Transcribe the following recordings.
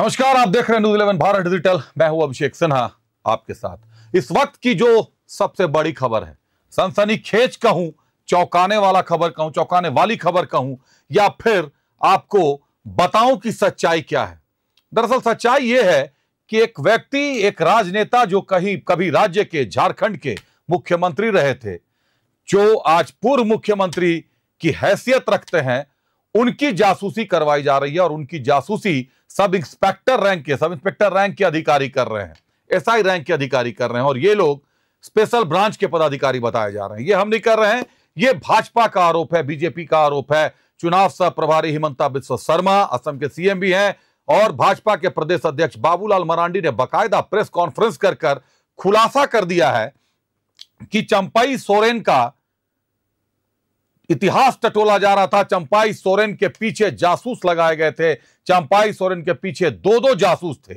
नमस्कार, आप देख रहे हैं न्यूज 11 भारत डिजिटल। मैं हूं अभिषेक सिन्हा आपके साथ। इस वक्त की जो सबसे बड़ी खबर है, सनसनीखेज कहूं, चौंकाने वाला खबर कहूं, चौंकाने वाली खबर कहूं, या फिर आपको बताऊं कि सच्चाई क्या है। दरअसल सच्चाई यह है कि एक व्यक्ति, एक राजनेता जो कभी राज्य के झारखंड के मुख्यमंत्री रहे थे, जो आज पूर्व मुख्यमंत्री की हैसियत रखते हैं, उनकी जासूसी करवाई जा रही है और उनकी जासूसी सब इंस्पेक्टर रैंक के अधिकारी कर रहे हैं, एसआई रैंक के अधिकारी कर रहे हैं और ये लोग स्पेशल ब्रांच के पदाधिकारी बताए जा रहे हैं। ये हम नहीं कर रहे हैं, ये भाजपा का आरोप है, बीजेपी का आरोप है। चुनाव सह प्रभारी हिमंता बिस्वा शर्मा असम के सीएम भी हैं और भाजपा के प्रदेश अध्यक्ष बाबूलाल मरांडी ने बाकायदा प्रेस कॉन्फ्रेंस कर खुलासा कर दिया है कि चंपाई सोरेन का इतिहास टटोला जा रहा था। चंपाई सोरेन के पीछे जासूस लगाए गए थे, चंपाई सोरेन के पीछे दो जासूस थे।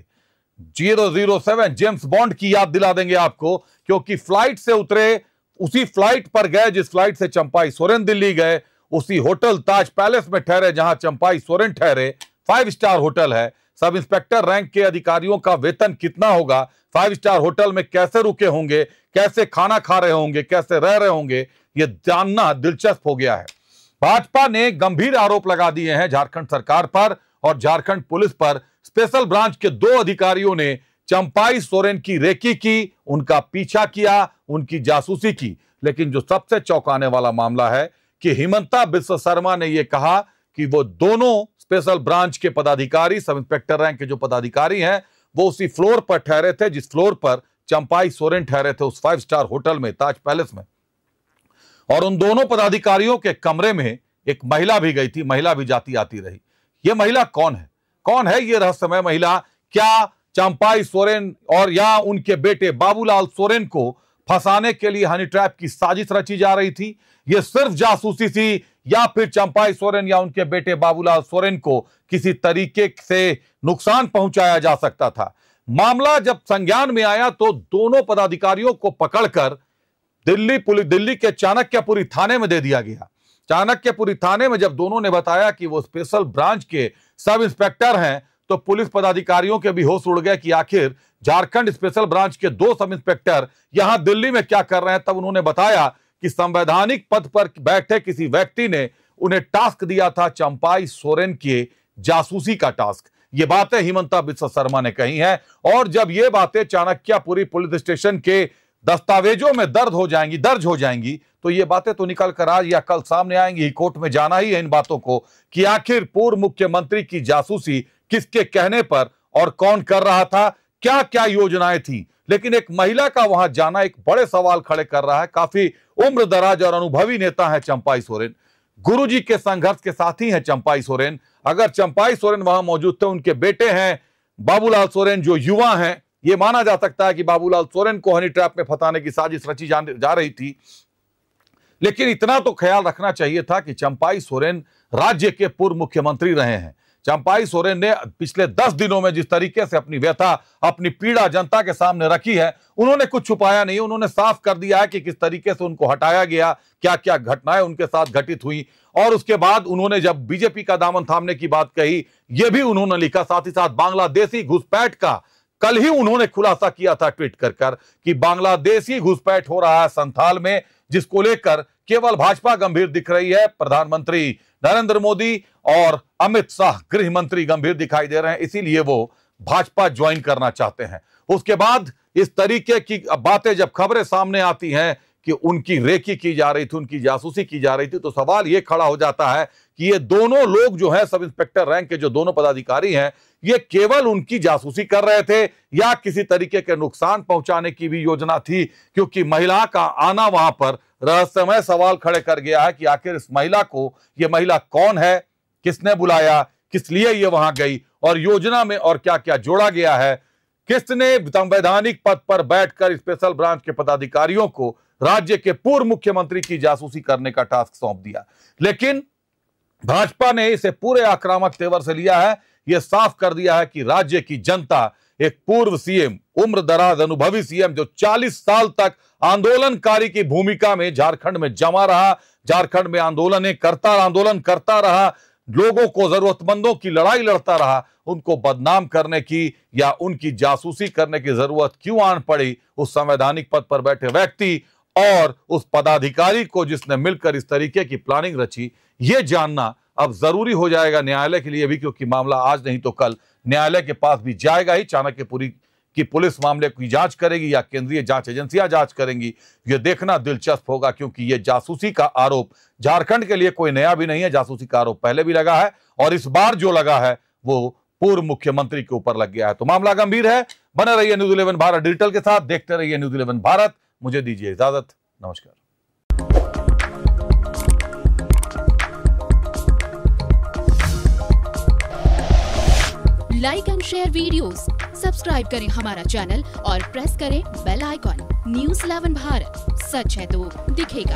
007 जेम्स बॉन्ड की याद दिला देंगे आपको, क्योंकि फ्लाइट से उतरे, उसी फ्लाइट पर गए जिस फ्लाइट से चंपाई सोरेन दिल्ली गए, उसी होटल ताज पैलेस में ठहरे जहां चंपाई सोरेन ठहरे। 5 स्टार होटल है। सब इंस्पेक्टर रैंक के अधिकारियों का वेतन कितना होगा, 5 स्टार होटल में कैसे रुके होंगे, कैसे खाना खा रहे होंगे, कैसे रह रहे होंगे, ये जानना दिलचस्प हो गया है। भाजपा ने गंभीर आरोप लगा दिए हैं झारखंड सरकार पर और झारखंड पुलिस पर। स्पेशल ब्रांच के 2 अधिकारियों ने चंपाई सोरेन की रेकी की, उनका पीछा किया, उनकी जासूसी की। लेकिन जो सबसे चौंकाने वाला मामला है कि हिमंता बिस्वा शर्मा ने यह कहा कि वो दोनों स्पेशल ब्रांच के पदाधिकारी, सब इंस्पेक्टर रैंक के जो पदाधिकारी हैं, वो उसी फ्लोर पर ठहरे थे जिस फ्लोर पर चंपाई सोरेन ठहरे थे, उस 5 स्टार होटल में ताज पैलेस में। और उन दोनों पदाधिकारियों के कमरे में एक महिला भी गई थी, महिला भी जाती आती रही। ये महिला कौन है, कौन है ये रहस्यमय महिला? क्या चंपाई सोरेन और या उनके बेटे बाबूलाल सोरेन को फंसाने के लिए हनी ट्रैप की साजिश रची जा रही थी? ये सिर्फ जासूसी थी या फिर चंपाई सोरेन या उनके बेटे बाबूलाल सोरेन को किसी तरीके से नुकसान पहुंचाया जा सकता था? मामला जब संज्ञान में आया तो दोनों पदाधिकारियों को पकड़कर दिल्ली के चाणक्यपुरी थाने में दे दिया गया। चाणक्यपुरी थाने में जब दोनों ने बताया कि वो स्पेशल ब्रांच के सब इंस्पेक्टर हैं, तो पुलिस पदाधिकारियों के भी होश उड़ गए कि आखिर झारखंड स्पेशल ब्रांच के 2 सब इंस्पेक्टर यहां दिल्ली में क्या कर रहे हैं। तब उन्होंने बताया कि संवैधानिक पद पर बैठे किसी व्यक्ति ने उन्हें टास्क दिया था, चंपाई सोरेन के जासूसी का टास्क। ये बातें हिमंता बिस्वा शर्मा ने कही हैं और जब ये बातें चाणक्यपुरी पुलिस स्टेशन के दस्तावेजों में दर्ज हो जाएंगी तो ये बातें तो निकल कर आज या कल सामने आएंगी। कोर्ट में जाना ही है इन बातों को कि आखिर पूर्व मुख्यमंत्री की जासूसी किसके कहने पर और कौन कर रहा था, क्या क्या योजनाएं थी। लेकिन एक महिला का वहां जाना एक बड़े सवाल खड़े कर रहा है। काफी उम्रदराज और अनुभवी नेता है चंपाई सोरेन, गुरुजी के संघर्ष के साथी हैं चंपाई सोरेन। अगर चंपाई सोरेन वहां मौजूद थे, उनके बेटे हैं बाबूलाल सोरेन जो युवा हैं, यह माना जा सकता है कि बाबूलाल सोरेन को हनी ट्रैप में फंसाने की साजिश रची जा रही थी। लेकिन इतना तो ख्याल रखना चाहिए था कि चंपाई सोरेन राज्य के पूर्व मुख्यमंत्री रहे हैं। चंपाई सोरेन ने पिछले 10 दिनों में जिस तरीके से अपनी व्यथा, अपनी पीड़ा जनता के सामने रखी है, उन्होंने कुछ छुपाया नहीं। उन्होंने साफ कर दिया है कि किस तरीके से उनको हटाया गया, क्या क्या घटनाएं उनके साथ घटित हुई। और उसके बाद उन्होंने जब बीजेपी का दामन थामने की बात कही, यह भी उन्होंने लिखा। साथ ही साथ बांग्लादेशी घुसपैठ का कल ही उन्होंने खुलासा किया था ट्वीट कर कि बांग्लादेशी घुसपैठ हो रहा है संथाल में, जिसको लेकर केवल भाजपा गंभीर दिख रही है। प्रधानमंत्री नरेंद्र मोदी और अमित शाह गृह मंत्री गंभीर दिखाई दे रहे हैं, इसीलिए वो भाजपा ज्वाइन करना चाहते हैं। उसके बाद इस तरीके की बातें, जब खबरें सामने आती हैं कि उनकी रेकी की जा रही थी, उनकी जासूसी की जा रही थी, तो सवाल ये खड़ा हो जाता है कि ये दोनों लोग जो हैं, सब इंस्पेक्टर रैंक के जो दोनों पदाधिकारी हैं, ये केवल उनकी जासूसी कर रहे थे या किसी तरीके के नुकसान पहुंचाने की भी योजना थी? क्योंकि महिला का आना वहां पर रहस्यमय सवाल खड़े कर गया है कि आखिर इस महिला को, ये महिला कौन है, किसने बुलाया, किस लिए ये वहां गई और योजना में और क्या क्या जोड़ा गया है? किसने संवैधानिक पद पर बैठकर स्पेशल ब्रांच के पदाधिकारियों को राज्य के पूर्व मुख्यमंत्री की जासूसी करने का टास्क सौंप दिया? लेकिन भाजपा ने इसे पूरे आक्रामक तेवर से लिया है। यह साफ कर दिया है कि राज्य की जनता एक पूर्व सीएम, उम्रदराज अनुभवी सीएम जो 40 साल तक आंदोलनकारी की भूमिका में झारखंड में जमा रहा, झारखंड में आंदोलन करता रहा, लोगों को, जरूरतमंदों की लड़ाई लड़ता रहा, उनको बदनाम करने की या उनकी जासूसी करने की जरूरत क्यों आन पड़ी उस संवैधानिक पद पर बैठे व्यक्ति और उस पदाधिकारी को जिसने मिलकर इस तरीके की प्लानिंग रची, ये जानना अब जरूरी हो जाएगा न्यायालय के लिए भी, क्योंकि मामला आज नहीं तो कल न्यायालय के पास भी जाएगा ही। चाणक्यपुरी की पुलिस मामले की जांच करेगी या केंद्रीय जांच एजेंसियां जांच करेंगी, ये देखना दिलचस्प होगा, क्योंकि ये जासूसी का आरोप झारखंड के लिए कोई नया भी नहीं है। जासूसी का आरोप पहले भी लगा है और इस बार जो लगा है वो पूर्व मुख्यमंत्री के ऊपर लग गया है। तो मामला गंभीर है। बने रहिए न्यूज 11 भारत डिजिटल के साथ, देखते रहिए न्यूज 11 भारत। मुझे दीजिए इजाजत, नमस्कार। Like and share videos, subscribe करें हमारा चैनल और प्रेस करें बेल आइकॉन। न्यूज 11 भारत, सच है तो दिखेगा।